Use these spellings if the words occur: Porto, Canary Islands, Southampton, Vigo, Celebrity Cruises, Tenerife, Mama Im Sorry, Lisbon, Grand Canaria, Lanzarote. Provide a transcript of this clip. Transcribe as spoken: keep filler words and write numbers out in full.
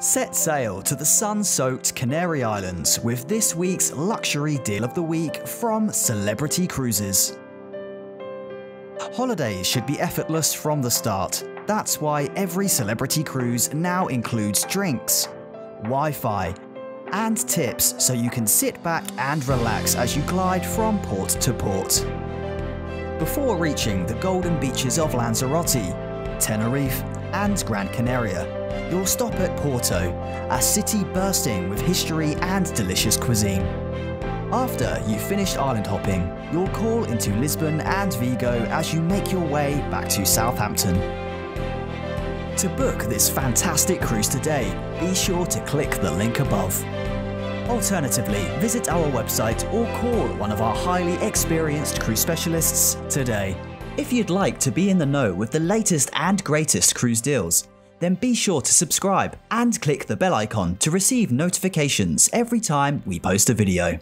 Set sail to the sun-soaked Canary Islands with this week's luxury deal of the week from Celebrity Cruises. Holidays should be effortless from the start. That's why every Celebrity Cruise now includes drinks, Wi-Fi, and tips so you can sit back and relax as you glide from port to port. Before reaching the golden beaches of Lanzarote, Tenerife, and Grand Canaria, you'll stop at Porto, a city bursting with history and delicious cuisine. After you've finished island hopping, you'll call into Lisbon and Vigo as you make your way back to Southampton. To book this fantastic cruise today, be sure to click the link above. Alternatively, visit our website or call one of our highly experienced cruise specialists today. If you'd like to be in the know with the latest and greatest cruise deals, then be sure to subscribe and click the bell icon to receive notifications every time we post a video.